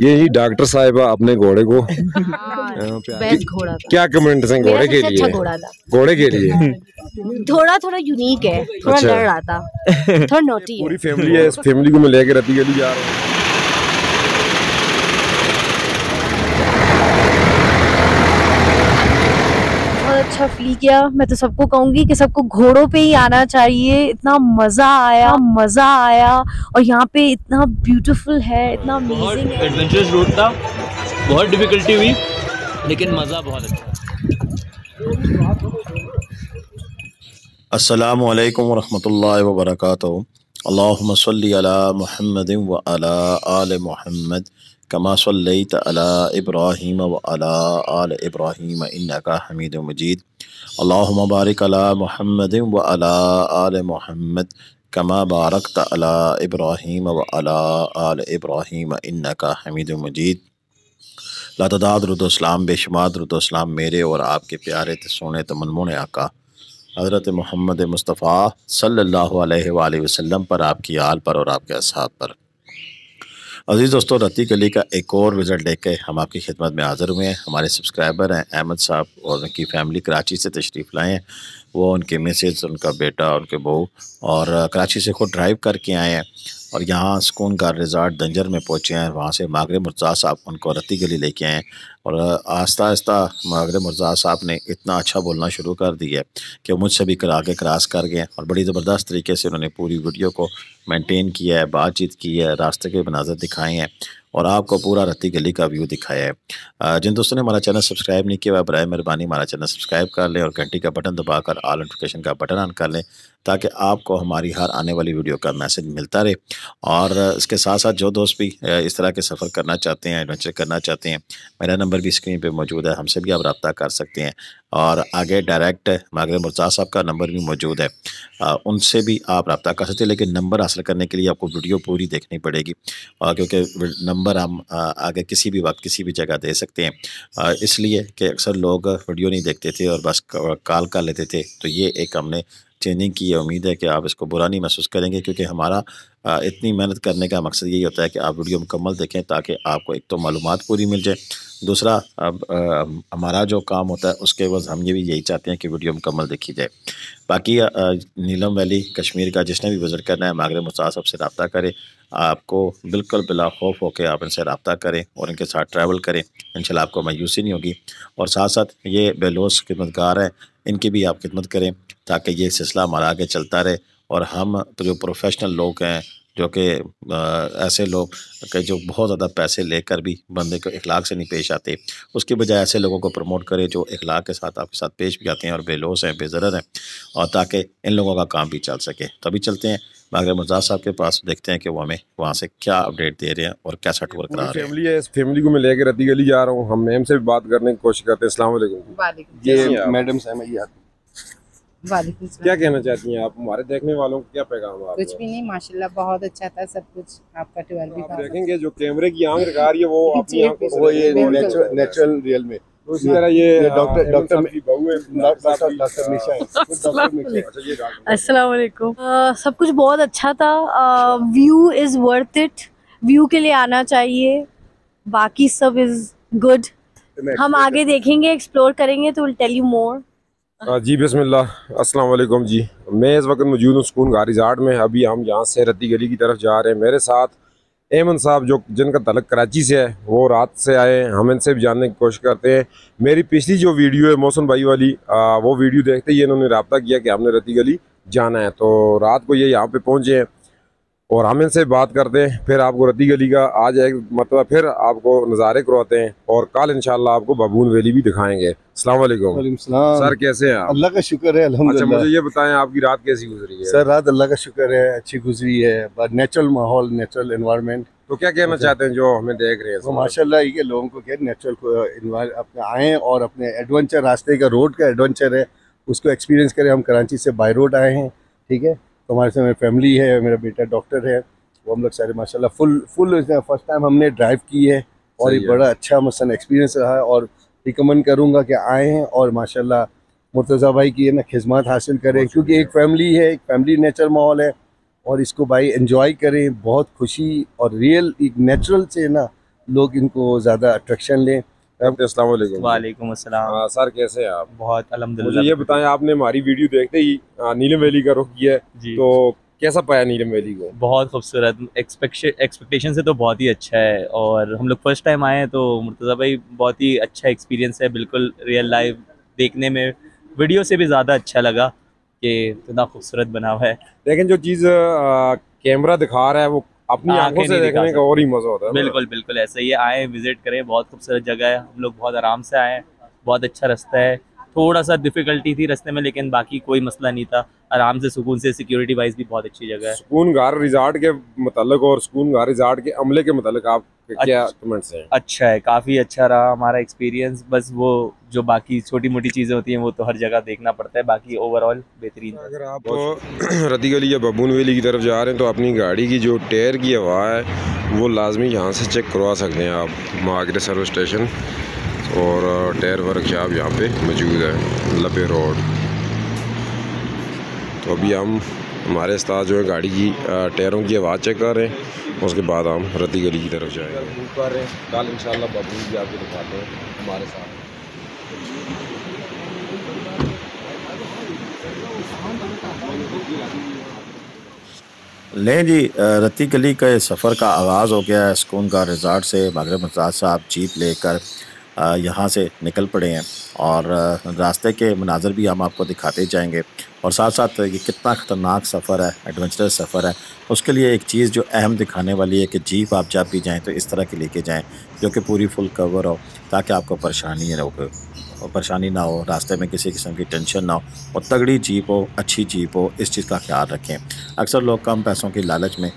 यही डॉक्टर साहिबा अपने घोड़े को क्या कमेंट है घोड़े के लिए? घोड़े के लिए थोड़ा थोड़ा यूनिक है, थोड़ा लड़ आता, थोड़ा नोटी है। पूरी फैमिली है, इस फैमिली को मैं लेके रत्ती गली जा रहा हूँ। अच्छा फील किया। मैं तो सबको कहूंगी कि सबको घोड़ों पे ही आना चाहिए। इतना मजा आया, मजा आया। और यहाँ पे इतना ब्यूटीफुल है, इतना अमेजिंग है। एडवेंचरस रोड था, बहुत डिफिकल्टी हुई, लेकिन मजा बहुत अच्छा। अस्सलाम वालेकुम वरहमतुल्लाहि वबरकातुहु। अल्लाहुम्मा सल्ली अला मुहम्मद व अला आल मुहम्मद कमा सल्लैत अला इब्राहीम व अला आल इब्राहीम इन्नका हमीदुम मजीद। अल्लाहुम्मा बारिक अला मुहम्मद व अला आल मुहम्मद कमा बारकत अला इब्राहीम व अला आल इब्राहीम इन्नका हमीदुम मजीद। लातदाद दुरूद सलाम, बेशुमार दुरूद सलाम मेरे और आपके प्यारे सोने तमन्मुन आका हज़रत मोहम्मद मुस्तफ़ा सल्लल्लाहु अलैहि वसल्लम पर, आपकी आल पर और आपके असहाब पर। अज़ीज़ दोस्तों, रत्ती गली का एक और विज़िट लेके हम आपकी खिदमत में हाज़िर हुए हैं। हमारे सब्सक्राइबर हैं अहमद साहब और उनकी फ़ैमिली कराची से तशरीफ़ लाए हैं। वो उनके मिसेज़, उनका बेटा, उनके बहू और कराची से खुद ड्राइव करके आए हैं और यहाँ सुकून रिज़ॉर्ट जंजीर में पहुँचे हैं। वहाँ से मागरे मुर्तज़ा साहब उनको रत्ती गली लेके आए हैं और आहिस्ता आहिस्ता मागरे मुर्तज़ा साहब ने इतना अच्छा बोलना शुरू कर दिया कि मुझसे भी करा के क्रॉस कर गए और बड़ी ज़बरदस्त तरीके से उन्होंने पूरी वीडियो को मेंटेन किया है, बातचीत की है, रास्ते के मनाज़र दिखाए हैं और आपको पूरा रत्ती गली का व्यू दिखाया है। जिन दोस्तों ने हमारा चैनल सब्सक्राइब नहीं किया है, बराए मेहरबानी हमारा चैनल सब्सक्राइब कर लें और घंटी का बटन दबाकर ऑल नोटिफिकेशन का बटन ऑन कर लें ताकि आपको हमारी हर आने वाली वीडियो का मैसेज मिलता रहे। और इसके साथ साथ जो दोस्त भी इस तरह के सफ़र करना चाहते हैं, एडवेंचर करना चाहते हैं, मेरा नंबर भी स्क्रीन पे मौजूद है, हमसे भी आप रब्ता कर सकते हैं और आगे डायरेक्ट मागरे मुर्तज़ा साहब का नंबर भी मौजूद है, उनसे भी आप रब्ता कर सकते हैं। लेकिन नंबर हासिल करने के लिए आपको वीडियो पूरी देखनी पड़ेगी क्योंकि नंबर हम आगे किसी भी वक्त किसी भी जगह दे सकते हैं, इसलिए कि अक्सर लोग वीडियो नहीं देखते थे और बस कॉल कर लेते थे। तो ये एक हमने ट्रेनिंग की है, उम्मीद है कि आप इसको बुरा नहीं महसूस करेंगे क्योंकि हमारा इतनी मेहनत करने का मकसद यही होता है कि आप वीडियो मुकम्मल देखें ताकि आपको एक तो मालूमात पूरी मिल जाए, दूसरा हमारा जो काम होता है उसके वज हम ये भी यही चाहते हैं कि वीडियो मुकम्मल देखी जाए। बाकी नीलम वैली कश्मीर का जिसने भी विज़िट करना है मागरे मुर्तज़ा साहब से रब्ता करें, आपको बिल्कुल बिला खौफ होकर आप इनसे रब्ता करें और इनके साथ ट्रैवल करें, इंशाल्लाह आपको मायूसी नहीं होगी। और साथ साथ ये बेलोस खिदमतगार हैं, इनकी भी आप खिदमत करें ताकि ये सिलसिला हमारा आगे चलता रहे और हम तो जो प्रोफेशनल लोग हैं, जो कि ऐसे लोग के जो बहुत ज़्यादा पैसे लेकर भी बंदे को इखलाक से नहीं पेश आते, उसके बजाय ऐसे लोगों को प्रमोट करें जो इखलाक के साथ आपके साथ पेश भी आते हैं और बेलोस हैं, बेज़रर हैं, और ताकि इन लोगों का काम भी चल सके। तभी चलते हैं मागरे मुर्तज़ा साहब के पास, देखते हैं कि वो हमें वहाँ से क्या अपडेट दे रहे हैं और कैसा टूर करा रहे हैं। फैमिली है, इस फैमिली को मैं लेकर रत्ती गली जा रहा हूँ। हम मैम से भी बात करने की कोशिश करते हैं। अस्सलाम वालेकुम। ये मैडम साहब ये क्या कहना चाहती हैं आप हमारे देखने वालों को, क्या पैगाम? कुछ भी नहीं, माशाल्लाह बहुत अच्छा था सब कुछ। आपका टूर भी आप देखेंगे जो कैमरे की आंख लगा रही है वो अपनी आंखों से, वो ये नेचुरल रियल में उसी तरह ये डॉक्टर डॉक्टर। अस्सलाम वालेकुम। सब कुछ बहुत अच्छा था। View is worth it, view के लिए आना चाहिए, बाकी सब इज गुड। हम आगे देखेंगे, एक्सप्लोर करेंगे तो विल टेल यू मोर। जी बिस्मिल्लाह, अस्सलाम वालेकुम जी। मैं इस वक्त मौजूद हूँ सुकून रिज़ॉर्ट में। अभी हम यहाँ से रत्ती गली की तरफ जा रहे हैं। मेरे साथ अमन साहब जो जिनका तलक कराची से है, वो रात से आए हैं। हम इनसे भी जानने की कोशिश करते हैं। मेरी पिछली जो वीडियो है मोहसिन भाई वाली, वो वीडियो देखते ही इन्होंने रब्ता किया कि हमने रत्ती गली जाना है, तो रात को ये यहाँ पर पहुँचे हैं और हम इनसे बात करते हैं। फिर आपको रत्ती गली का आज एक मतलब फिर आपको नज़ारे करवाते हैं और कल इंशाल्लाह आपको बाबून वैली भी दिखाएंगे। अस्सलाम वालेकुम सर, कैसे हैं आप? अल्लाह का शुक्र है, अल्हम्दुलिल्लाह। अच्छा, मुझे ये बताएं आपकी रात कैसी गुजरी है? सर रात अल्लाह का शुक्र है अच्छी गुजरी है, बट नेचुरल माहौल, नेचुरल एनवायरनमेंट। तो क्या कहना चाहते हैं जो हमें देख रहे हैं? तो माशाल्लाह ये लोगों को क्या नेचुरल अपने आएँ और अपने एडवेंचर रास्ते का, रोड का एडवेंचर है, उसको एक्सपीरियंस करें। हम कराची से बाई रोड आए हैं, ठीक है, हमारे साथ मेरी फैमिली है, मेरा बेटा डॉक्टर है, वो हम लोग सारे माशाल्लाह फुल फर्स्ट टाइम हमने ड्राइव की है और ये बड़ा अच्छा मसलन एक्सपीरियंस रहा है। और रिकमेंड करूँगा कि आए हैं और माशाल्लाह मुर्तज़ा भाई की है ना खिदमत हासिल करें क्योंकि एक फैमिली है, एक फैमिली नेचर माहौल है। और इसको भाई एंजॉय करें, बहुत खुशी और रियल एक नेचुरल से ना लोग इनको ज़्यादा अट्रैक्शन लें। अस्सलाम वालेकुम। सर कैसे हैं आप? बहुत अल्हम्दुलिल्लाह। मुझे ये बताएं, आपने हमारी वीडियो देखते ही नीलम वैली का रुख किया है, तो कैसा पाया नीलम वैली को? बहुत खूबसूरत, एक्सपेक्टेशन से तो बहुत ही अच्छा है, और हम लोग फर्स्ट टाइम आए हैं तो मुर्तज़ा भाई बहुत ही अच्छा एक्सपीरियंस है, बिल्कुल रियल लाइफ देखने में वीडियो से भी ज़्यादा अच्छा लगा कि इतना खूबसूरत बना हुआ है। लेकिन जो चीज़ कैमरा दिखा रहा है वो अपनी आंखों से देखने का और ही मज़ा होता है। बिल्कुल बिल्कुल ऐसा ही। आए विज़िट करें, बहुत खूबसूरत जगह है, हम लोग बहुत आराम से आए, बहुत अच्छा रास्ता है, थोड़ा सा डिफ़िकल्टी थी रास्ते में लेकिन बाकी कोई मसला नहीं था, आराम से सुकून से। सिक्योरिटी वाइज भी बहुत अच्छी जगह है। सुकून रिजॉर्ट के मतलब और सुकून रिजॉर्ट के अमले के मतलब आप क्या कमेंट्स हैं? अच्छा है, काफ़ी अच्छा रहा हमारा एक्सपीरियंस, बस वो जो बाकी छोटी मोटी चीज़ें होती हैं वो तो हर जगह देखना पड़ता है, बाकी ओवरऑल बेहतरीन। अगर आप रती गली या बाबून वैली की तरफ जा रहे हैं तो अपनी गाड़ी की जो टायर की हवा है वो लाजमी यहाँ से चेक करवा सकते हैं आप, मागरे सर्विस स्टेशन और टायर वर्कशॉप यहाँ पे मौजूद है, लपे रोड। तो अभी हम हमारे साथ जो है गाड़ी की टायरों की आवाज़ चेक कर रहे हैं, उसके बाद हम रती गली की तरफ जाएंगे। कर रहे हैं कल इंशाल्लाह बाबू जी आपको दिखाते हैं हमारे साथ। लें जी, रती गली के सफ़र का आगाज़ हो गया है। सुकून का रिज़ॉर्ट से मगरब मुर्तज़ा साहब जीप लेकर यहाँ से निकल पड़े हैं और रास्ते के मनाज़र भी हम आपको दिखाते जाएंगे, और साथ साथ ये कितना ख़तरनाक सफ़र है, एडवेंचरस सफ़र है। उसके लिए एक चीज़ जो अहम दिखाने वाली है कि जीप आप जब भी जाएँ तो इस तरह की लेके जाएँ जो कि पूरी फुल कवर हो, ताकि आपको परेशानी ना हो, रास्ते में किसी किस्म की टेंशन ना हो, और तगड़ी जीप हो, अच्छी जीप हो, इस चीज़ का ख्याल रखें। अक्सर लोग कम पैसों की लालच में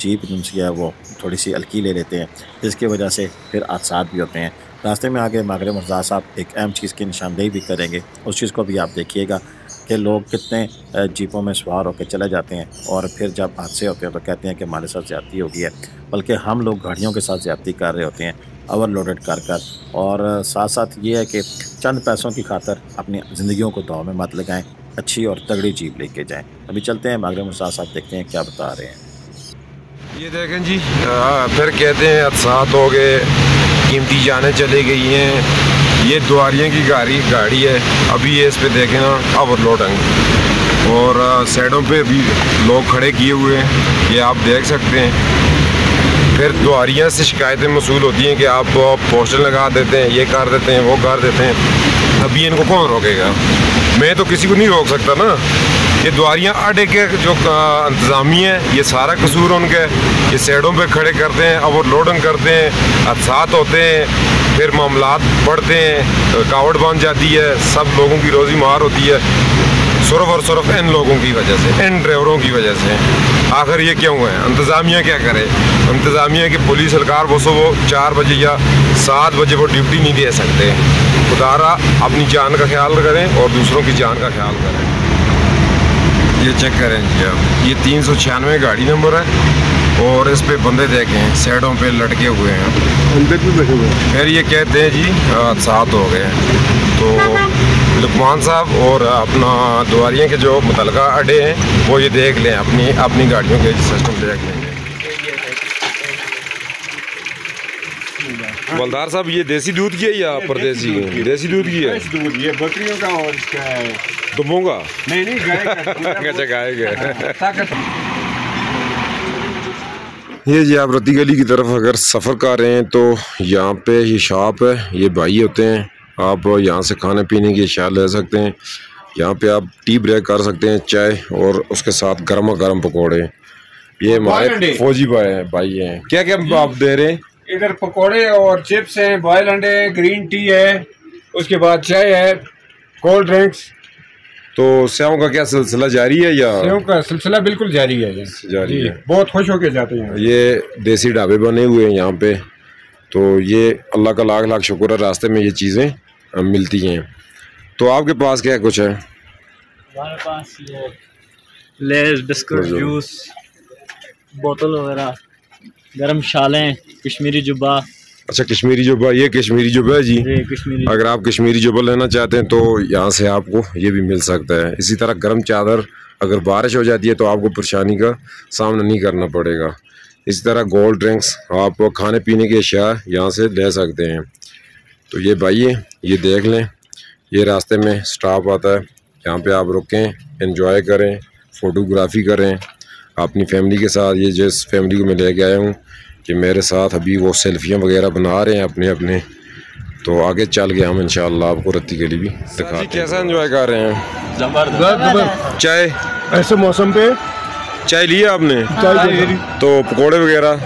जीप जो है वो थोड़ी सी हल्की ले लेते हैं, जिसकी वजह से फिर हादसा भी होते हैं। रास्ते में आगे मगरब मुर्तज़ा साहब एक अहम चीज़ की निशानदेही भी करेंगे, उस चीज़ को भी आप देखिएगा कि लोग कितने जीपों में सवार होकर चले जाते हैं और फिर जब हादसे होते हैं तो कहते हैं कि हमारे साथ ज़्यादती हो गई है, बल्कि हम लोग गाड़ियों के साथ ज़्यादती कर रहे होते हैं, ओवरलोडेड कर। और साथ साथ ये है कि चंद पैसों की खातर अपनी ज़िंदगियों को दांव में मत लगाएँ, अच्छी और तगड़ी जीप लेके जाएँ। अभी चलते हैं मगरब मुर्तज़ा साहब, देखते हैं क्या बता रहे हैं। ये देखें जी, फिर कहते हैं हादसे हो गए, कीमती जाने चली गई हैं। ये द्वारिया की गाड़ी है, अभी ये इस पर देखें ना ओवरलोडिंग, और साइडों पे भी लोग खड़े किए हुए हैं, ये आप देख सकते हैं। फिर द्वारिया से शिकायतें मसूल होती हैं कि आप पोस्टर लगा देते हैं, ये कर देते हैं, वो कर देते हैं। अभी इनको कौन रोकेगा? मैं तो किसी को नहीं रोक सकता ना। ये द्वारियाँ अड्डे के जो इंतज़ामी है, ये सारा कसूर उनका है। ये सैडों पे खड़े करते हैं, ओवरलोडिंग करते हैं, हादसे होते हैं, फिर मामलात बढ़ते हैं, रुकावट बन जाती है, सब लोगों की रोज़ी मार होती है, सिर्फ और सिर्फ इन लोगों की वजह से, इन ड्राइवरों की वजह से। आखिर ये क्यों है? इंतज़ामिया क्या करे? इंतज़ामिया की पुलिस सरकार वो 4 बजे या 7 बजे वो ड्यूटी नहीं दे सकते। खुदारा अपनी जान का ख्याल करें और दूसरों की जान का ख्याल करें। ये चेक करें जी आप, ये 396 गाड़ी नंबर है, और इस पे बंदे देखें साइडों पे लटके हुए हैं, बंदे भी बैठे हुए हैं। फिर ये कहते हैं जी हादसे हो गए। तो लुकमान साहब और अपना द्वारिया के जो मुतलका अड्डे हैं वो ये देख लें, अपनी गाड़ियों के सिस्टम देख लेंगे। बलदार साहब, ये देसी दूध की है या परदेसी? देसी दूध की है। ये बकरियों का और इसका दुबों का नहीं गाय। ये जी आप रती गली की तरफ अगर सफ़र कर रहे हैं तो यहाँ पे ये शॉप है, ये भाई होते हैं, आप यहाँ से खाने पीने की अशिया ले सकते हैं। यहाँ पे आप टी ब्रेक कर सकते हैं, चाय और उसके साथ गर्मा गर्म पकौड़े। ये हमारे फौजी भाई हैं। क्या क्या आप दे रहे हैं? इधर पकोड़े और चिप्स हैं, बॉयल अंडे, ग्रीन टी है, उसके बाद चाय है, कोल्ड ड्रिंक्स। तो सेवों का क्या सिलसिला जारी है या? सेवों का सिलसिला बिल्कुल जारी है, जारी है। बहुत खुश होके जाते हैं। ये देसी ढाबे बने हुए हैं यहाँ पे, तो ये अल्लाह का लाख लाख शुक्र है रास्ते में ये चीज़ें मिलती हैं। तो आपके पास क्या कुछ है? हमारे पास ये लेज, बिस्कुट, जूस, बोतल वगैरह, गरम शालें, कश्मीरी जुब्बा, अच्छा कश्मीरी जोबा, ये कश्मीरी जोबा है जी, अगर आप कश्मीरी जोबा लेना चाहते हैं तो यहाँ से आपको ये भी मिल सकता है। इसी तरह गर्म चादर, अगर बारिश हो जाती है तो आपको परेशानी का सामना नहीं करना पड़ेगा। इसी तरह गोल्ड ड्रिंक्स, आप खाने पीने के अशिया यहाँ से ले सकते हैं। तो ये भाई ये देख लें, ये रास्ते में स्टॉप आता है, यहाँ पे आप रुकें, एंजॉय करें, फ़ोटोग्राफी करें अपनी फैमिली के साथ। ये जिस फैमिली को मैं लेके आया हूँ कि मेरे साथ अभी वो सेल्फियाँ वगैरह बना रहे हैं अपने अपने। तो आगे चल गए हम, इंशाल्लाह आपको रत्ती गली भी दिखा। कैसा एंजॉय कर रहे हैं? जबरदस्त। चाय ऐसे मौसम पे चाय लिया आपने? चाय तो पकौड़े वगैरह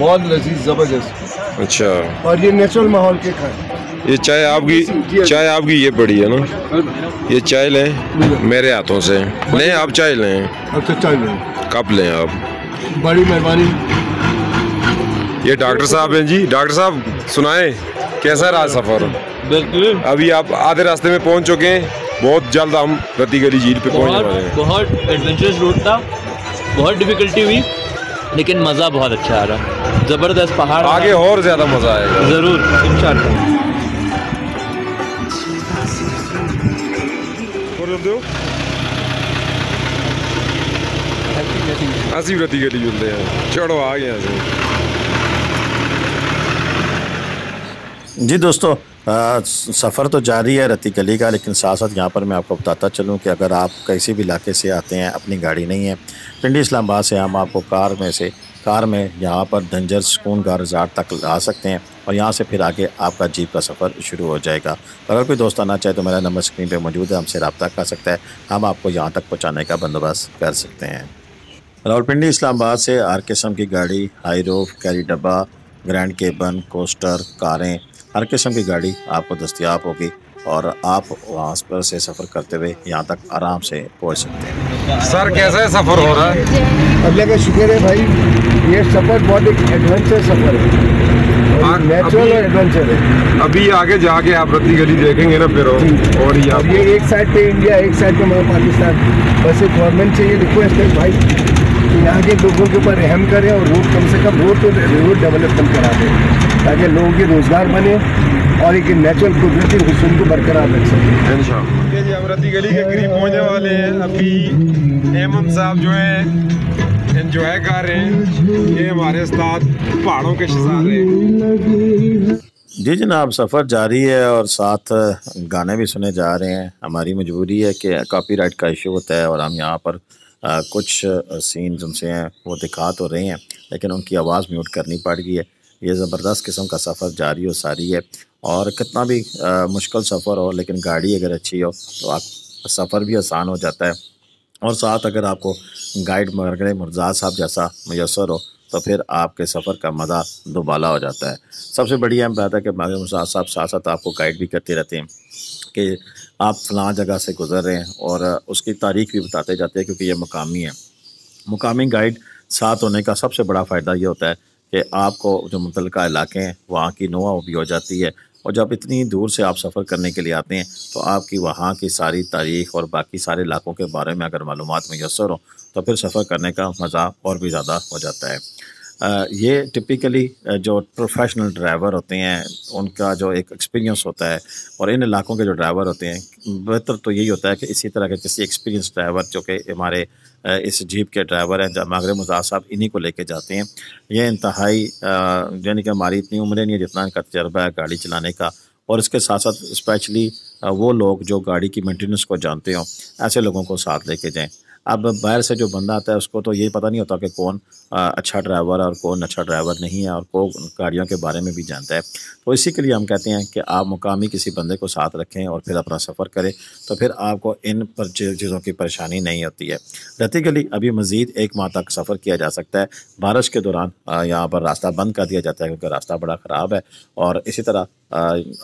बहुत लजीज, ज़बरदस्त। अच्छा, और ये नेचुरल माहौल के खाए। ये चाय आपकी, चाय आपकी ये पड़ी है ना, ये चाय लें मेरे हाथों से, लें आप चाय लें। अच्छा चाय लें, कप लें आप, बड़ी मेहरबानी। ये डॉक्टर साहब हैं जी। डॉक्टर साहब सुनाए कैसा रहा सफ़र? बिल्कुल, अभी आप आधे रास्ते में पहुंच चुके हैं, बहुत जल्द हम रत्ती गली झील पे पहुंचने वाले हैं। बहुत एडवेंचरस रूट था, बहुत डिफिकल्टी हुई, लेकिन मज़ा बहुत अच्छा आ रहा, ज़बरदस्त पहाड़। आगे और ज़्यादा मज़ा आएगा ज़रूर इंशाल्लाह। असी रत्ती गली झूलते हैं, चढ़ो आ गए हैं जी। दोस्तों सफ़र तो जारी है रत्ती गली का, लेकिन साथ साथ यहाँ पर मैं आपको बताता चलूँ कि अगर आप किसी भी इलाके से आते हैं, अपनी गाड़ी नहीं है, पिंडी इस्लामाबाद से हम आपको कार में यहाँ पर जंजीर सुकून रिजॉर्ट तक आ सकते हैं, और यहाँ से फिर आगे आपका जीप का सफ़र शुरू हो जाएगा। अगर कोई दोस्त आना चाहे तो मेरा नंबर स्क्रीन पे मौजूद है, हमसे रब्ता कर सकता है, हम आपको यहाँ तक पहुँचाने का बंदोबस्त कर सकते हैं। रावलपिंडी इस्लामाबाद से हर किस्म की गाड़ी, हाई रोफ, कैरी डब्बा, ग्रैंड केबन, कोस्टर, कारें, हर किस्म की गाड़ी आपको दस्तियाब होगी, और आप वहाँ पर से सफ़र करते हुए यहाँ तक आराम से पहुँच सकते हैं। सर कैसा है सफ़र हो रहा है? अल्लाह का शुक्र है भाई, ये सफ़र बहुत एक एडवेंचर सफ़र है, नेचुरल एडवेंचर है। अभी आगे जाके आप रत्ती गली देखेंगे ना फिर, और ये एक साइड पे इंडिया, एक साइड पे हमारा पाकिस्तान। बस एक गवर्नमेंट से ये रिक्वेस्ट है भाई कि यहाँ के लोगों के ऊपर रहम करें, और रोड कम से कम रोड डेवलपमेंट करा दें, ताकि लोगों के रोज़गार बने और एक नेचुरल कुदरती हुसून को बरकरार रख सकें इंशाल्लाह। जी अब रत्ती गली के करीब पहुँचने वाले हैं, अभी अमन साहब जो है एंजॉय कर रहे हैं, ये हमारे उस्ताद पहाड़ों के शहजादे हैं। जी जनाब सफ़र जारी है, और साथ गाने भी सुने जा रहे हैं। हमारी मजबूरी है कि कॉपीराइट का इशू होता है, और हम यहाँ पर कुछ सीन उनसे हैं वो दिखा तो रहे हैं, लेकिन उनकी आवाज़ म्यूट करनी पड़ गई है। ये ज़बरदस्त किस्म का सफ़र जारी और सारी है, और कितना भी मुश्किल सफ़र हो, लेकिन गाड़ी अगर अच्छी हो तो आप सफ़र भी आसान हो जाता है, और साथ अगर आपको गाइड मुर्तज़ा साहब जैसा मुयसर हो तो फिर आपके सफ़र का मज़ा दोबाला हो जाता है। सबसे बढ़िया बात है कि मुर्तज़ा साहब साथ साथ आपको गाइड भी करते रहते हैं कि आप फलां जगह से गुज़र रहे हैं, और उसकी तारीख भी बताते जाते हैं, क्योंकि ये मुकामी है। मुकामी गाइड साथ होने का सबसे बड़ा फ़ायदा ये होता है कि आपको जो मुतलका इलाके हैं वहाँ की नुआ भी हो जाती है, और जब इतनी दूर से आप सफ़र करने के लिए आते हैं तो आपकी वहाँ की सारी तारीख़ और बाकी सारे इलाकों के बारे में अगर मालूमात मुयस्सर हो तो फिर सफ़र करने का मज़ा और भी ज़्यादा हो जाता है। ये टिपिकली जो प्रोफेशनल ड्राइवर होते हैं उनका जो एक एक्सपीरियंस होता है, और इन इलाकों के जो ड्राइवर होते हैं बेहतर तो यही होता है कि इसी तरह के किसी एक्सपीरियंस ड्राइवर जो कि हमारे इस जीप के ड्राइवर हैं, जहांगीर मुजाहिद साहब, इन्हीं को लेके जाते हैं। ये इंतहाई यानी कि हमारी इतनी उम्र नहीं है जितना इनका तजर्बा है गाड़ी चलाने का, और इसके साथ साथ स्पेशली वो लोग जो गाड़ी की मेंटेनेंस को जानते हों, ऐसे लोगों को साथ लेके जाएँ। अब बाहर से जो बंदा आता है उसको तो ये पता नहीं होता कि कौन अच्छा ड्राइवर है और कौन अच्छा ड्राइवर नहीं है, और कौन गाड़ियों के बारे में भी जानता है। तो इसी के लिए हम कहते हैं कि आप मुकामी किसी बंदे को साथ रखें और फिर अपना सफ़र करें, तो फिर आपको इन पर चीज़ों की परेशानी नहीं होती है। रत्ती गली अभी मज़ीद एक माह तक सफ़र किया जा सकता है। बारिश के दौरान यहाँ पर रास्ता बंद कर दिया जाता है क्योंकि रास्ता बड़ा ख़राब है, और इसी तरह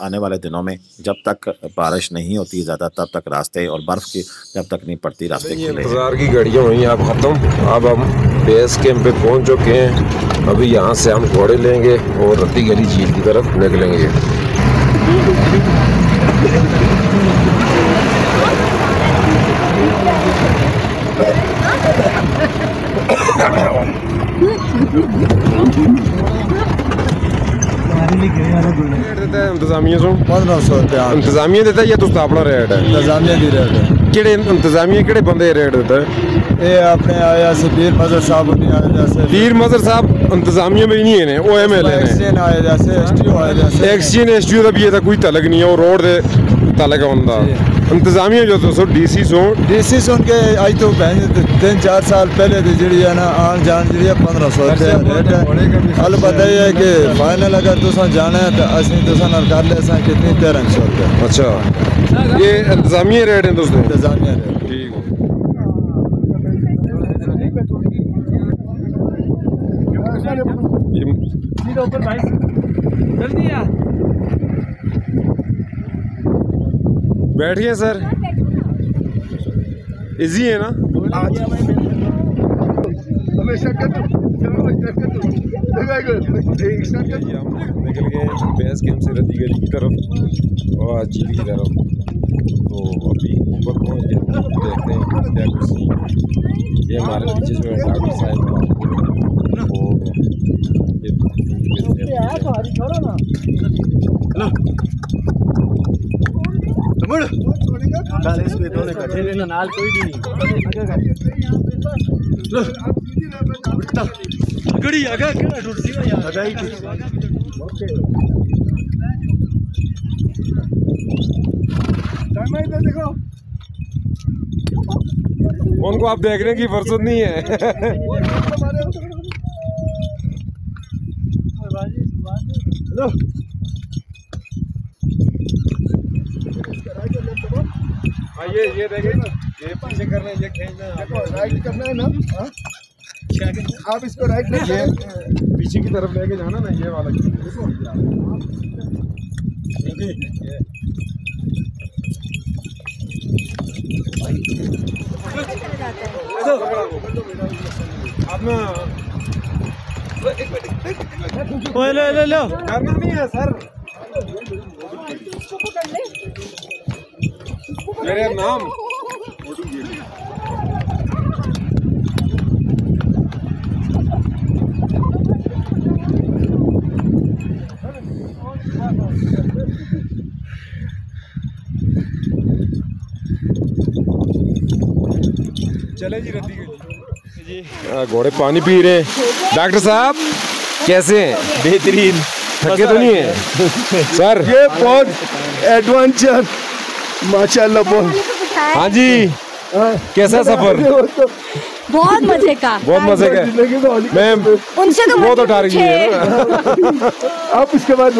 आने वाले दिनों में जब तक बारिश नहीं होती ज़्यादा तब तक रास्ते और बर्फ़ की जब तक नहीं पड़ती रास्ते खुले। इंतज़ार की घड़ियाँ हुई आप ख़त्म, अब हम बेस कैंप पे पहुँच चुके हैं। अभी यहाँ से हम घोड़े लेंगे और रत्ती गली झील की तरफ निकलेंगे। इंतजामिया देता है या तुस अपना रेट है? इंतजामिया दी रेट है। केड़े इंतजामिया केड़े बंदे रेट देता है? ये अपने आया से पीर मजर साहब ने आया जैसे पीर मजर साहब इंतजामिया में ही नहीं है, ओ एम एल ए ने आया जैसे एसटीओ आया जैसे एक्सचेंज एसटीओ दा भी कोई तलक नहीं है, वो रोड दे तलक होंदा। इंतजामिया जो तो डी सी सो उनके आज तो 3-4 साल पहले थी जी है ना आन जान जी 1500 रुपया रेट है। अलबत्त ये है कि फाइनल अगर तुसा जाना है तो असं तुसा नाल कर ले असें कितनी 1300 रुपया। अच्छा ये इंतजामिया रेट है दोस्तों, इंतजामिया रेट ठीक है। बैठिए सर, इजी है ना हमेशा निकल गए बेस कैंप से रत्ती गली की तरफ और झील की तरफ। तो अभी ऊपर पहुँच गए, देखते हैं। ये हमारे पीछे जो है डॉक्टर साहब नाल कोई भी नहीं आगा देखो। उनको आप देखने की फुर्सत नहीं है। ये देखिए ना, ये पीछे करना है, ये खींचना है, देखो राइट करना है ना। हां आप इसको राइट लेके पीछे की तरफ लेके जाना ना, ये वाला देखो आप ना। ओए ले ले लो करना नहीं है सर, इसको कर ले मेरे नाम। चले जी रद्दी जी, घोड़े पानी पी रहे। डॉक्टर साहब कैसे हैं? बेहतरीन। थके तो नहीं है सर? ये बहुत एडवेंचर माशाल्लाह बहुत। हाँ जी कैसा सफर? बहुत मजे का, बहुत मजे का। मैम उनसे तो बहुत उठा रही है आप, इसके बाद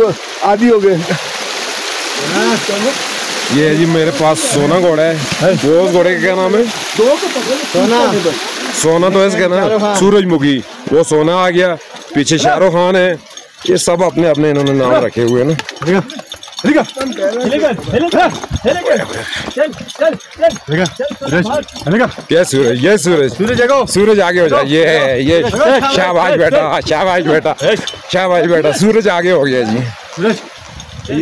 आदि हो गए। ये जी मेरे पास सोना घोड़ा है। वो घोड़े का क्या नाम है? सोना। सोना तो इसका नाम सूरजमुखी। वो सोना आ गया, पीछे शाहरुख खान है। ये सब अपने अपने इन्होंने नाम रखे हुए ना। चल सूरज आगे हो जाए। ये शाहबाज बेटा सूरज आगे हो गया जी।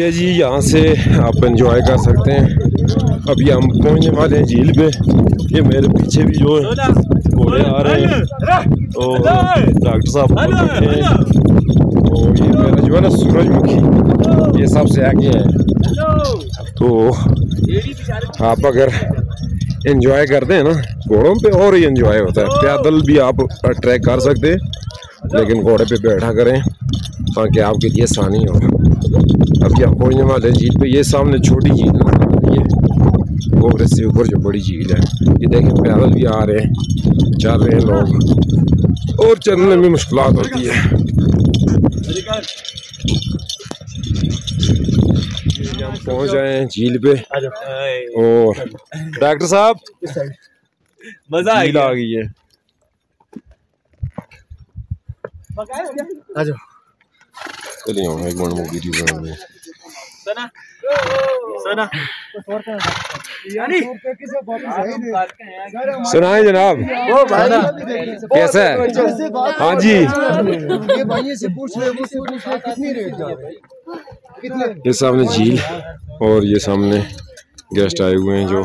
ये जी यहाँ से आप एंजॉय कर सकते हैं। अभी हम पहुँचने वाले हैं झील पे। ये मेरे पीछे भी जो है घोड़े आ रहे हैं और डॉक्टर साहब और ये मेरा जो है ना सूरजमुखी, ये सबसे आगे है। तो आप अगर एंजॉय करते हैं ना घोड़ों पे और ही एंजॉय होता है। पैदल भी आप ट्रैक कर सकते हैं लेकिन घोड़े पे बैठा करें ताकि आपके लिए आसानी हो। अभी हम पहुँचने वाले झील पे। ये सामने छोटी झील है, कोबरे से ऊपर जो बड़ी झील है। ये देखें पैदल भी आ रहे हैं, चल रहे हैं लोग और चलने में मुश्किल होती है। हम पहुंच जाए हैं झील पे और डॉक्टर साहब मजा आ गई है। चलिए हम एक मिनट मूवी बनाने। सुनाए जनाब कैसा है? हाँ जी ये सामने झील और ये सामने गेस्ट आए हुए हैं जो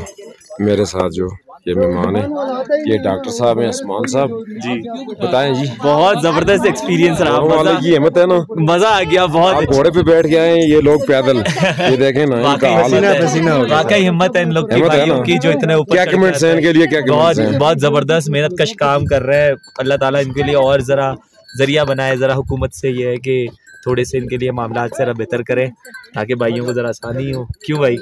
मेरे साथ जो ये मेहमान है, ये डॉक्टर साहब हैं असमान साहब जी। बताएं जी। बहुत जबरदस्त एक्सपीरियंस रहा, मजा की हिम्मत है ना, मजा आ गया। बहुत घोड़े पे बैठ गए हैं ये लोग पैदल, ये देखें ना इनका हालत, वाकई हिम्मत है इन लोग की जो इतने ऊपर। क्या कमेंट्स हैं इनके लिए, क्या कमेंट्स हैं। बहुत जबरदस्त मेहनत कश काम कर रहे हैं, अल्लाह ताला इनके लिए और जरा जरिया बनाए, जरा हुकूमत से ये है कि थोड़े से इनके लिए मामला जरा बेहतर करें ताकि भाइयों को जरा आसानी हो। क्यों भाई,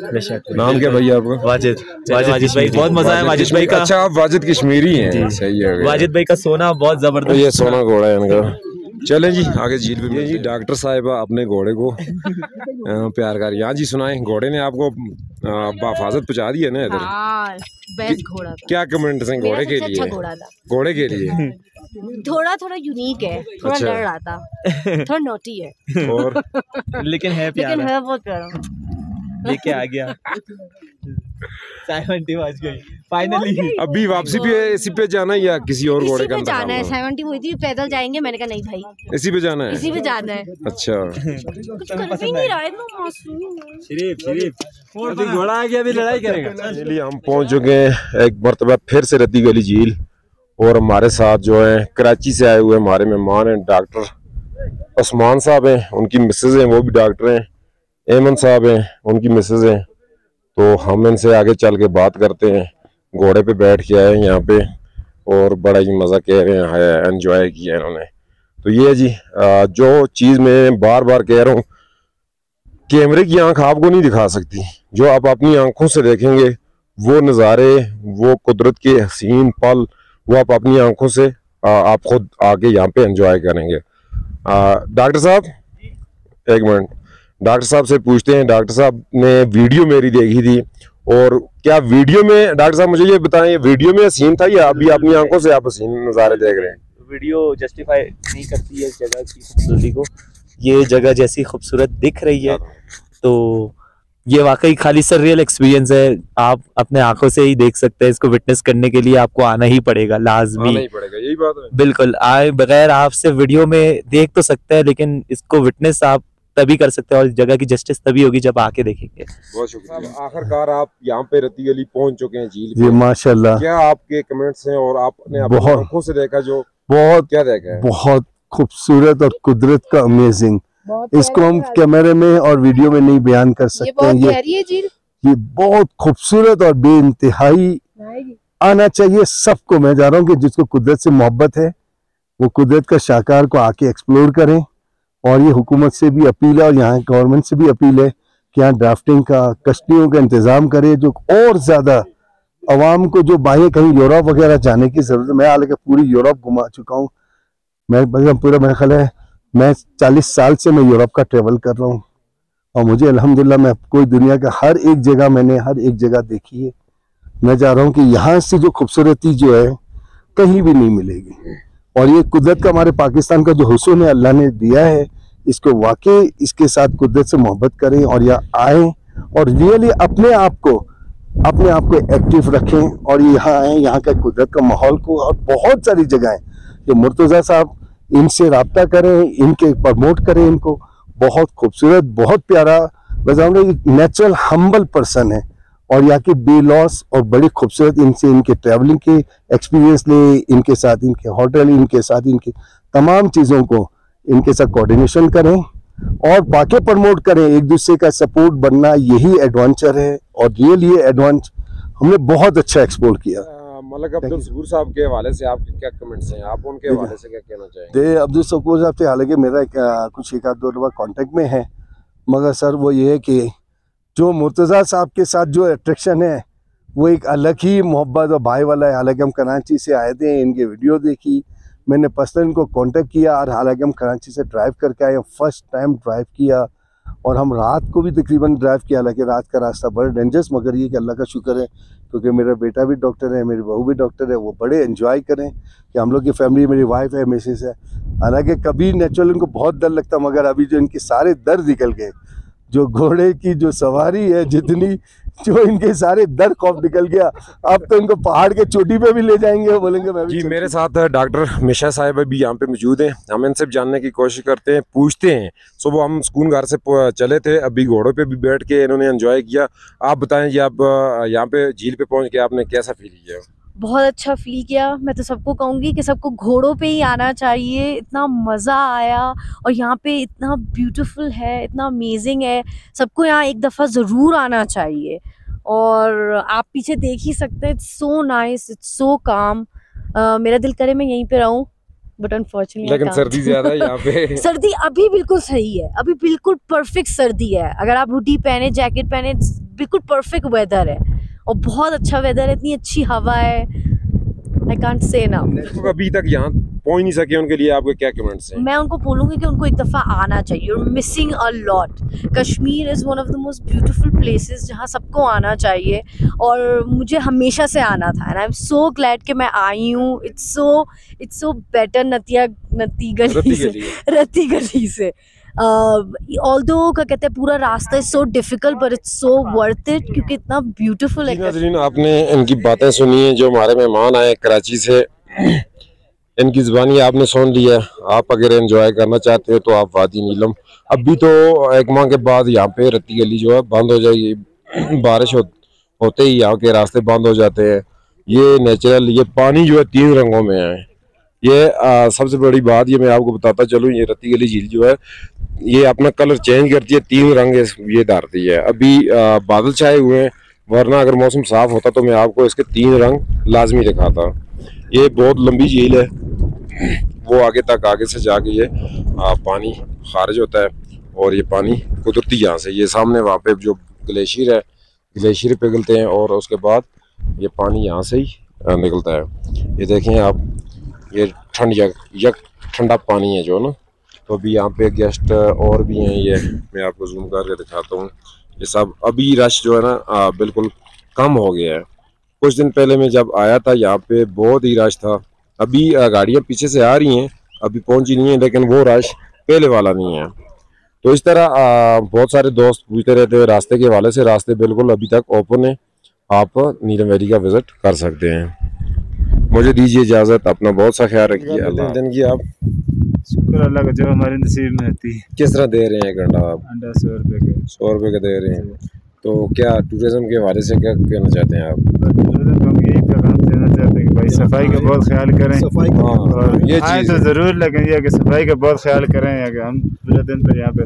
नाम क्या भाई आपका? वाजिद। वाजिद भाई बहुत मजा है वाजिद भाई का। अच्छा आप वाजिद कश्मीरी हैं, सही है। वाजिद भाई का सोना बहुत जबरदस्त, ये सोना घोड़ा है इनका। चलें जी आगे झील पे। जी डॉक्टर साहिबा अपने घोड़े को प्यार कर। यहाँ जी सुनाए, घोड़े ने आपको बाफाजत पहुँचा दी है ना इधर। हाँ, बेस्ट घोड़ा था। क्या कमेंट्स हैं घोड़े के लिए? घोड़े के लिए थोड़ा थोड़ा यूनिक है, थोड़ा अच्छा। लड़ रहा था, थोड़ा नोटी है और लेकिन है प्यारा, लेकिन है बहुत प्यारा। लेके आ गया फाइनली। अभी वापसी पे इसी पे जाना है या किसी और घोड़े का जाना है? 70 हुई थी, पैदल जाएंगे। मैंने कहा नहीं भाई इसी पे जाना है, इसी पे जाना है। अच्छा कुछ कर भी नहीं रहा है ना मासूम। शरीफ शरीफ और घोड़ा आ गया, अभी लड़ाई करेगा। चलिए हम पहुंच चुके हैं एक मरतबा फिर से रत्ती गली झील, और हमारे साथ जो है कराची से आए हुए हमारे मेहमान हैं डॉक्टर असमान साहब हैं, उनकी मिसेज हैं वो भी डॉक्टर हैं, अमन साहब हैं उनकी मिसेज हैं। तो हम इनसे आगे चल के बात करते हैं। घोड़े पे बैठ के आए हैं यहाँ पे और बड़ा ही मज़ा कह रहे हैं, एंजॉय किया इन्होंने। तो ये जी जो चीज़ मैं बार बार कह रहा हूँ, कैमरे की आँख आपको नहीं दिखा सकती, जो आप अपनी आँखों से देखेंगे वो नज़ारे, वो कुदरत के हसीन पल, वो आप अपनी आंखों से आप खुद आके यहाँ पे एंजॉय करेंगे। डॉक्टर साहब एक मिनट, डॉक्टर साहब से पूछते हैं। डॉक्टर साहब ने वीडियो मेरी देखी थी, और क्या वीडियो में डॉक्टर साहब मुझे ये बताएं, वीडियो में हसीन था या अभी अपनी आंखों से आप हसीन नज़ारे देख रहे हैं? वीडियो जस्टिफाई नहीं करती है इस जगह की खूबसूरती को। ये जगह जैसी खूबसूरत दिख रही है तो ये वाकई खाली सर रियल एक्सपीरियंस है, आप अपने आंखों से ही देख सकते हैं। इसको विटनेस करने के लिए आपको आना ही पड़ेगा, लाजमी आना ही पड़ेगा। यही बात है बिल्कुल, आए बगैर आप सिर्फ वीडियो में देख तो सकते हैं, लेकिन इसको विटनेस आप तभी कर सकते हैं और जगह की जस्टिस तभी होगी जब आके देखेंगे। बहुत शुक्रिया। आखिरकार आप यहाँ पे रत्ती गली पहुँच चुके हैं झील जी, माशाल्लाह। क्या आपके कमेंट्स हैं, और आपने बहुत आंखों से देखा, जो बहुत क्या देखा है? बहुत खूबसूरत और कुदरत का अमेजिंग, इसको हम कैमरे में और वीडियो में नहीं बयान कर सकते हैं। ये बहुत खूबसूरत और बेइंतहाई, आना चाहिए सबको। मैं जा रहा हूँ कि जिसको कुदरत से मोहब्बत है वो कुदरत का शाहकार को आके एक्सप्लोर करें। और ये हुकूमत से भी अपील है और यहाँ गवर्नमेंट से भी अपील है कि यहाँ ड्राफ्टिंग का, कश्तियों का इंतज़ाम करें, जो और ज़्यादा आवाम को, जो बाहर कहीं यूरोप वगैरह जाने की जरूरत है। मैं हालांकि पूरी यूरोप घुमा चुका हूँ, मैं पूरा, मेरा ख्याल है मैं 40 साल से मैं यूरोप का ट्रेवल कर रहा हूँ, और मुझे अल्हम्दुलिल्लाह मैं कोई दुनिया का हर एक जगह, मैंने हर एक जगह देखी है। मैं जा रहा हूँ कि यहाँ से जो खूबसूरती जो है कहीं भी नहीं मिलेगी, और ये कुदरत का, हमारे पाकिस्तान का जो हुस्न है अल्लाह ने दिया है, इसको वाकई इसके साथ कुदरत से मोहब्बत करें और यहाँ आएँ और रियली अपने आप को एक्टिव रखें और यहाँ आएँ, यहाँ का कुदरत का माहौल को। और बहुत सारी जगहें जो मुर्तज़ा साहब, इनसे रब्ता करें, इनके प्रमोट करें इनको। बहुत खूबसूरत, बहुत प्यारा, बताऊँगा एक नेचुरल हम्बल पर्सन है, और यहाँ की बेलॉस और बड़ी खूबसूरत, इनसे, इनके ट्रैवलिंग के एक्सपीरियंस लें, इनके साथ इनके होटल, इनके साथ इनके तमाम चीज़ों को इनके साथ कोऑर्डिनेशन करें और पाके प्रमोट करें। एक दूसरे का सपोर्ट बनना, यही एडवेंचर है, और रियल ये एडवेंचर हमने बहुत अच्छा एक्सप्लोर किया। मलक अब्दुल शकूर साहब के हवाले से आपके क्या कमेंट्स हैं, आप उनके हवाले से क्या कहना चाहेंगे? दे अब्दुल शकूर साहब से हालांकि मेरा कुछ एक आध दो लोग कांटेक्ट में है, मगर सर वो ये है कि जो मुर्तज़ा साहब के साथ जो अट्रैक्शन है वो एक अलग ही मोहब्बत और भाई वाला है। हालांकि हम कराची से आए थे, इनके वीडियो देखी, मैंने पर्सनल इनको कॉन्टेक्ट किया, और हालाँकि हम कराची से ड्राइव करके आए, फर्स्ट टाइम ड्राइव किया, और हम रात को भी तकरीबन ड्राइव किया, हालांकि रात का रास्ता बड़ा डेंजरस, मगर ये कि अल्लाह का शुक्र है क्योंकि मेरा बेटा भी डॉक्टर है, मेरी बहू भी डॉक्टर है, वो बड़े एंजॉय करें कि हम लोग की फैमिली, मेरी वाइफ है, मिसेस है। हालांकि कभी नेचुरल इनको बहुत डर लगता, मगर अभी जो इनके सारे दर्द निकल गए, जो घोड़े की जो सवारी है, जितनी जो इनके सारे दर्द खौफ निकल गया। अब तो इनको पहाड़ के चोटी पे भी ले जाएंगे और बोलेंगे मैं भी जी। मेरे साथ डॉक्टर मिशा साहब भी यहाँ पे मौजूद हैं। हम इनसे जानने की कोशिश करते हैं, पूछते हैं। सुबह हम सुकून घर से चले थे, अभी घोड़ों पे भी बैठ के इन्होंने एंजॉय किया। आप बताएं जी, आप यहाँ पे झील पे पहुँच के आपने कैसा फील किया? बहुत अच्छा फील किया। मैं तो सबको कहूँगी कि सबको घोड़ों पे ही आना चाहिए। इतना मज़ा आया और यहाँ पे इतना ब्यूटीफुल है, इतना अमेजिंग है। सबको यहाँ एक दफ़ा ज़रूर आना चाहिए। और आप पीछे देख ही सकते हैं, it's so nice, it's so calm. मेरा दिल करे मैं यहीं पे रहूँ, बट अनफॉर्चुनेटली लेकिन सर्दी ज़्यादा है यहाँ पे। सर्दी अभी बिल्कुल सही है, अभी बिल्कुल परफेक्ट सर्दी है। अगर आप हुडी पहने, जैकेट पहने, बिल्कुल परफेक्ट वेदर है और बहुत अच्छा वेदर है, इतनी अच्छी हवा है। I can't say now. अभी तक यहाँ पहुँच नहीं सके, उनके लिए आपके क्या कमेंट्स हैं? मैं उनको बोलूँगी कि उनको एक दफ़ा आना चाहिए। You are missing a lot. Kashmir is one of the most beautiful places जहाँ सबको आना चाहिए और मुझे हमेशा से आना था। And I am so glad कि मैं आई हूँ। इट्स सो बेटर रत्ती गली से। ऑल्दो क्या कहते हैं, पूरा रास्ता is so difficult but it's so worth it, क्योंकि इतना ब्यूटीफुल है। आपने इनकी बातें सुनी है, जो हमारे मेहमान आए कराची से, इनकी ज़बानी आपने सुन ली है। आप अगर एंजॉय करना चाहते हो तो आप वादी नीलम, अभी तो एक माह के बाद यहाँ पे रत्ती गली जो है बंद हो जाएगी। बारिश होते ही यहाँ के रास्ते बंद हो जाते हैं। ये नेचुरल, ये पानी जो है 3 रंगों में है। ये सबसे बड़ी बात ये मैं आपको बताता चलूँ, ये रत्ती गली झील जो है ये अपना कलर चेंज करती है, 3 रंग ये डालती है। अभी बादल छाए हुए हैं, वरना अगर मौसम साफ होता तो मैं आपको इसके 3 रंग लाजमी दिखाता। ये बहुत लंबी झील है, वो आगे से जाके ये पानी खारिज होता है और ये पानी कुदरती यहाँ से, ये सामने वहाँ पे जो ग्लेशियर है, ग्लेशियर पिघलते हैं और उसके बाद ये पानी यहाँ से ही निकलता है। ये देखें आप, ये ठंडा पानी है जो ना। तो अभी यहाँ पे गेस्ट और भी हैं, ये मैं आपको जूम करके दिखाता हूँ। ये सब अभी रश जो है ना बिल्कुल कम हो गया है। कुछ दिन पहले मैं जब आया था यहाँ पे बहुत ही रश था। अभी गाड़ियाँ पीछे से आ रही हैं, अभी पहुँची नहीं है, लेकिन वो रश पहले वाला नहीं है। तो इस तरह बहुत सारे दोस्त पूछते रहते हैं रास्ते के हवाले से। रास्ते बिल्कुल अभी तक ओपन है, आप नीलम वैली का विज़िट कर सकते हैं। मुझे दीजिए इजाज़त, अपना बहुत सा ख्याल रखिए। अल्लाह जिंदगी आप शुक्र अल्लाह का जो हमारे नसीब में होती है। किस तरह दे रहे हैं एक अंडा? आप अंडा 100 रुपये का दे रहे हैं। तो क्या टूरिज़म के हवाले से क्या कहना चाहते हैं आप? टूरिज़म को हम यही कहना चाहते हैं कि भाई सफाई का बहुत ख्याल करें। और ये चीज़ तो ज़रूर लगेंगी कि सफाई का बहुत ख्याल करें। अगर हम पूरे दिन पर यहाँ पर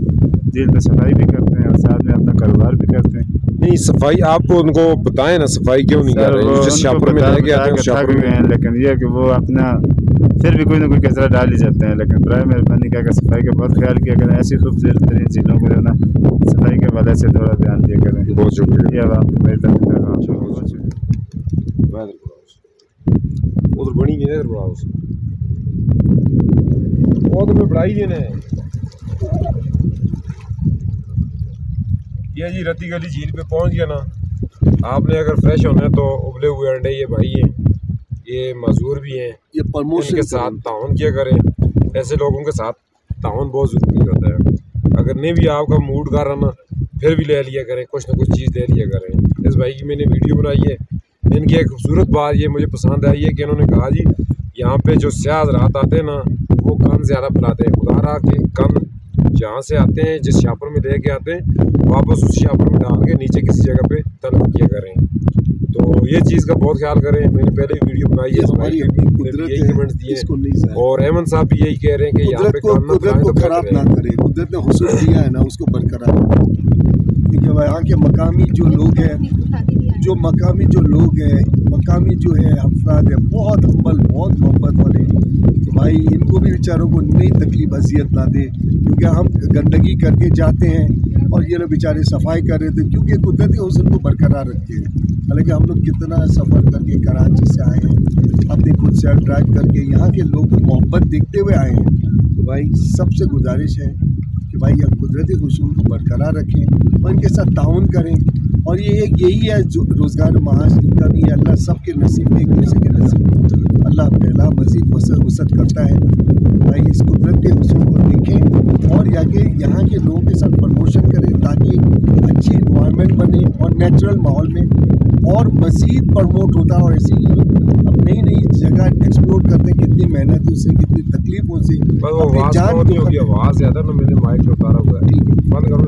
झील पर सफाई भी करते हैं और साथ में अपना कारोबार भी करते हैं। नहीं सफाई आप उनको बताएं ना, सफाई क्यों नहीं कर रहे? जिस शाहपुर में रह गए हैं, लेकिन ये कि वो अपना फिर भी कोई ना कोई कचरा डाल ही जाते हैं। लेकिन बराए मेहरबानी क्या कर, सफाई का बहुत ख्याल किया करें। ऐसी खूबसूरत तरीन झीलों को जो ना सफाई के वाले से थोड़ा ध्यान दिया करें। बहुत शुक्रिया। उधर बनी है इधर बड़ा उस उधर पे बढ़ाई देना है। ये जी रत्ती गली झील पे पहुंच गया ना आपने। अगर फ्रेश होना है तो उबले हुए अंडे, ये भाई हैं, ये मजदूर भी हैं, ये प्रमोशन के साथ ताउन किया करें। ऐसे लोगों के साथ ताउन बहुत ज़रूरी होता है। अगर नहीं भी आपका मूड कर रहा ना, फिर भी ले लिया करें, कुछ ना कुछ चीज़ ले लिया करें। इस भाई की मैंने वीडियो बनाई है। इनकी एक खूबसूरत बात ये मुझे पसंद आई है कि इन्होंने कहा जी यहाँ पर जो स्याह रात आते हैं ना, वो कन ज़्यादा पिलाते हैं। उदारा के कन जहाँ से आते हैं, जिस छापर में ले के आते हैं, वापस उस छापर में डाल के नीचे किसी जगह पे तलब किया करें। तो ये चीज़ का बहुत ख्याल करें। मैंने पहले वीडियो बनाई है, हमारी यही कमेंट्स दिए और अहमद साहब भी यही कह रहे हैं कि यहाँ पे कुदरत को खराब ना करें। कुदरत ने हुस्न दिया है ना, उसको बरकरार क्योंकि यहाँ के मकामी जो लोग हैं, मकामी जो है अफराद है, बहुत हम्बल, बहुत मोहब्बत वाले भाई। इनको भी बेचारों को नई तकलीफ अजियत ना दे, क्योंकि हम गंदगी करके जाते हैं और ये लोग बेचारे सफाई कर रहे थे, क्योंकि कुदरती हुस्न को बरकरार रखते हैं। हालांकि हम लोग कितना सफ़र करके कराची से आए हैं, अपने खुद से ड्राइव करके यहाँ के लोग को मोहब्बत देखते हुए आए हैं। तो भाई सबसे गुजारिश है कि भाई आप कुदरती हुस्न को बरकरार रखें और इनके साथ ताउन करें। और ये एक यही है जो रोज़गार महाज इनका भी है। अल्लाह सब के नसीब में, एक दूसरे के नसीब अल्लाह पहला मजीद वसत करता है। भाई इस कुदरत के हुस्न को देखें और यहाँ के लोगों के साथ प्रमोशन करें ताकि अच्छी एनवायरमेंट इन्वायरमेंट बने और नेचुरल माहौल में और मज़ीद प्रमोट होता है। और ऐसे ही अब नई नई जगह एक्सप्लोर करते हैं, कितनी मेहनत उसे, कितनी तकलीफ उसे, जान की आवाज़ ज़्यादा ना मैंने माइक पे उतारा हुआ है, ठीक है बंद करो।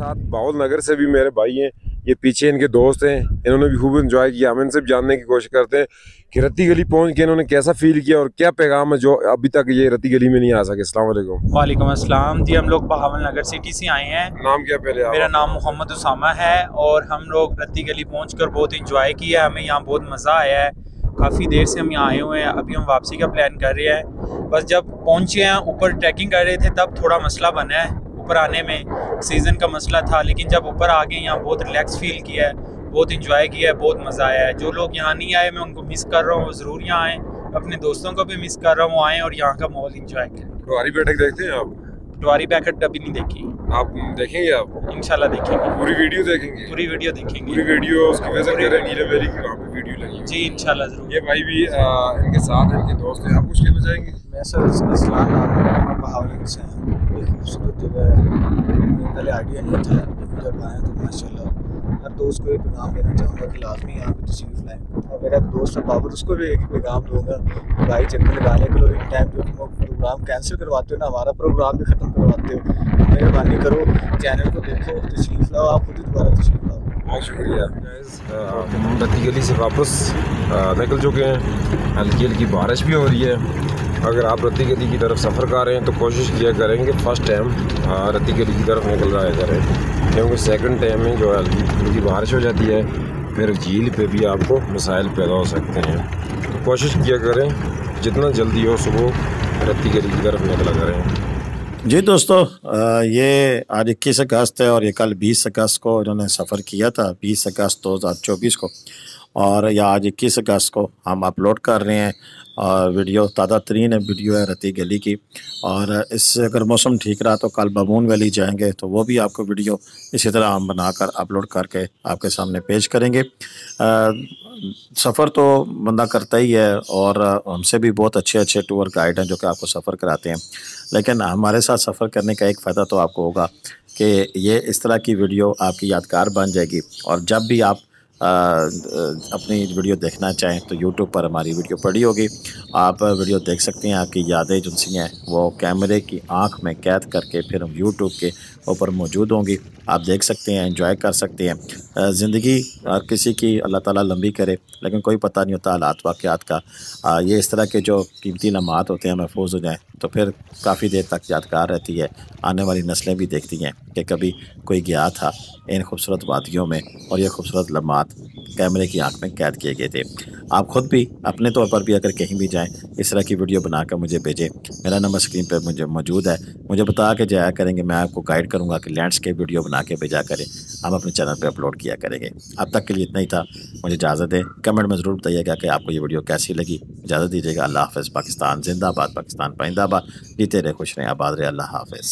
साथ बाउल नगर से भी मेरे भाई हैं, ये पीछे इनके दोस्त हैं, इन्होंने भी खूब इंजॉय किया। अमन से भी जानने की कोशिश करते हैं कि रत्ती गली पहुंच के इन्होंने कैसा फील किया और क्या पैगाम है जो अभी तक ये रत्ती गली में नहीं आ सके। अस्सलाम वालेकुम। वालेकुम अस्सलाम जी। हम लोग बहावल नगर सिटी से आए हैं। नाम क्या पहले? मेरा नाम मोहम्मद उसामा है और हम लोग रत्ती गली पहुँच कर बहुत इंजॉय किया, हमें यहाँ बहुत मज़ा आया है। काफ़ी देर से हम यहाँ आए हुए हैं, अभी हम वापसी का प्लान कर रहे हैं। बस जब पहुँचे हैं ऊपर ट्रैकिंग कर रहे थे तब थोड़ा मसला बना है, ऊपर आने में सीज़न का मसला था, लेकिन जब ऊपर आ गए यहाँ बहुत रिलैक्स फील किया है, बहुत इंजॉय किया है, बहुत मज़ा आया है। जो लोग यहाँ नहीं आए मैं उनको मिस कर रहा हूँ, ज़रूर यहाँ आएँ, अपने दोस्तों को भी मिस कर रहा हूँ, आएँ और यहाँ का माहौल इंजॉय करें। टुआरी बैठक देखते हैं आप? टुआरी बैठक अभी नहीं देखी, आप देखेंगे? आप इंशाल्लाह देखेंगे, पूरी वीडियो देखेंगे, पूरी वीडियो देखेंगे, पूरी वीडियो उसकी वजह से नीलम वैली की वहाँ पर वीडियो लगी जी इंशाल्लाह ज़रूर। ये भाई भी इनके साथ इनके दोस्त हैं, आप कुछ कहना चाहेंगे? मैं सर खूबसूरत जगह है, पहले आइडिया नहीं था, लेकिन जब आए तो माशाल्लाह। हर दोस्त को ये पैगाम देना चाहूँगा कि लाजमी यहाँ पर तशरीफ़ लाएँ, और मेरा दोस्त है बाबर, उसको भी एक पैगाम दूँगा भाई चक्कर लगाने के लिए एक टाइम जो तुम प्रोग्राम कैंसिल करवाते हो ना, हमारा प्रोग्राम भी ख़त्म करवाते हो, मेहरबानी करो चैनल को देखो, तशरीफ़ लाओ, आप खुद ही दोबारा तशरीफ़ लाओ। बहुत शुक्रिया। हम रत्ती गली से वापस निकल चुके हैं, हल्की हल्की बारिश भी हो रही है। अगर आप रत्ती गली की तरफ सफ़र कर रहे हैं तो कोशिश किया करेंगे फ़र्स्ट टाइम रत्ती गली की तरफ निकल रहा है करें, क्योंकि सेकंड टाइम में जो है हल्की बारिश हो जाती है, फिर झील पे भी आपको मसाइल पैदा हो सकते हैं। तो कोशिश किया करें जितना जल्दी हो सुबह रत्ती गली की तरफ निकला करें। जी दोस्तों, ये आज 21 अगस्त है और ये कल 20 अगस्त को इन्होंने सफ़र किया था, 20 अगस्त 2024 को, और यह आज 21 अगस्त को हम अपलोड कर रहे हैं। और वीडियो ताज़ा तरीन वीडियो है रत्ती गली की, और इससे अगर मौसम ठीक रहा तो कल बाबून वैली जाएंगे तो वो भी आपको वीडियो इसी तरह हम बनाकर अपलोड करके आपके सामने पेश करेंगे। सफ़र तो बंदा करता ही है और हमसे भी बहुत अच्छे अच्छे टूर गाइड हैं जो कि आपको सफ़र कराते हैं, लेकिन हमारे साथ सफ़र करने का एक फ़ायदा तो आपको होगा कि ये इस तरह की वीडियो आपकी यादगार बन जाएगी, और जब भी आप अपनी वीडियो देखना चाहें तो YouTube पर हमारी वीडियो पड़ी होगी, आप वीडियो देख सकते हैं। आपकी यादें जो सी हैं वो कैमरे की आंख में कैद करके फिर हम YouTube के ऊपर मौजूद होंगी, आप देख सकते हैं, एंजॉय कर सकते हैं। ज़िंदगी किसी की अल्लाह ताला लंबी करे, लेकिन कोई पता नहीं होता हालात वाक़यात का। ये इस तरह के जो कीमती लम्हात होते हैं महफूज हो जाएँ तो फिर काफ़ी देर तक यादगार रहती है, आने वाली नस्लें भी देखती हैं कि कभी कोई गया था इन खूबसूरत वादियों में और ये खूबसूरत लम्हात कैमरे की आंख में कैद किए गए थे। आप खुद भी अपने तौर पर भी अगर कहीं भी जाएं इस तरह की वीडियो बनाकर मुझे भेजें, मेरा नंबर स्क्रीन पर मुझे मौजूद है, मुझे बता के जाया करेंगे, मैं आपको गाइड करूंगा कि लैंडस्केप वीडियो बना के भेजा करें, हम अपने चैनल पर अपलोड किया करेंगे। अब तक के लिए इतना ही था, मुझे इजाज़त है, कमेंट में ज़रूर बताइएगा कि आपको ये वीडियो कैसी लगी। इजाज़त दीजिएगा, अल्लाह हाफ़िज़। पाकिस्तान जिंदाबाद, पाकिस्तान पाइंदाबाद, जीते रहे, खुश रहें, आबाद रहे, अल्लाह हाफ़िज़।